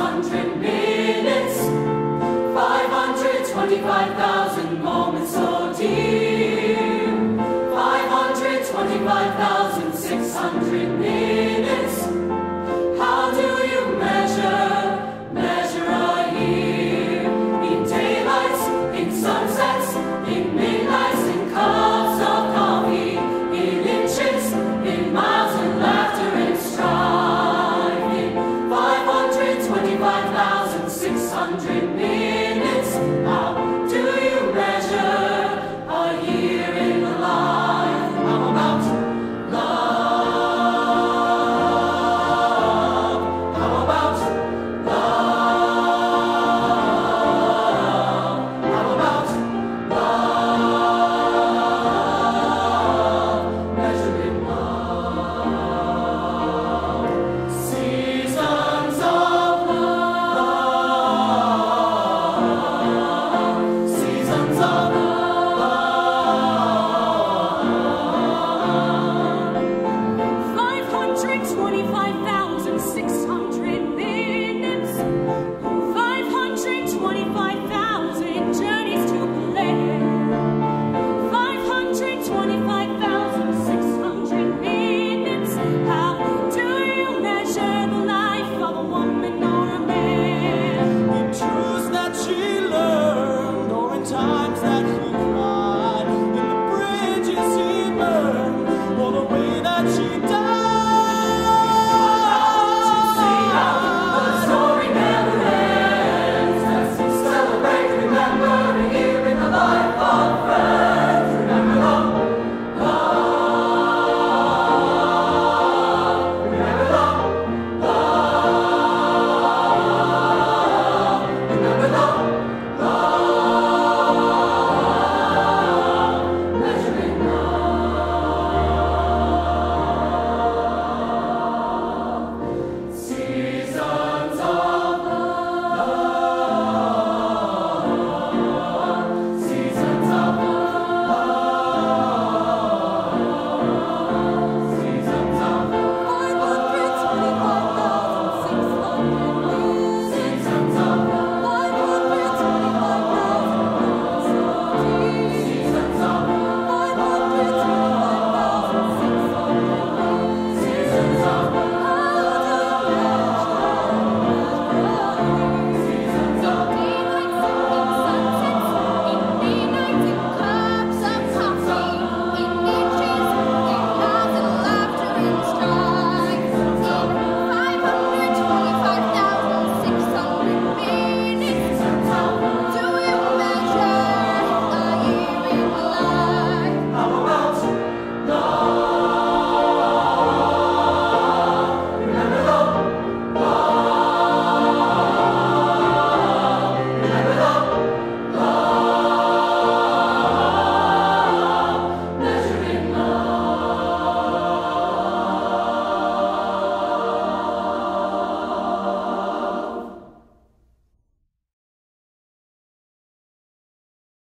sun.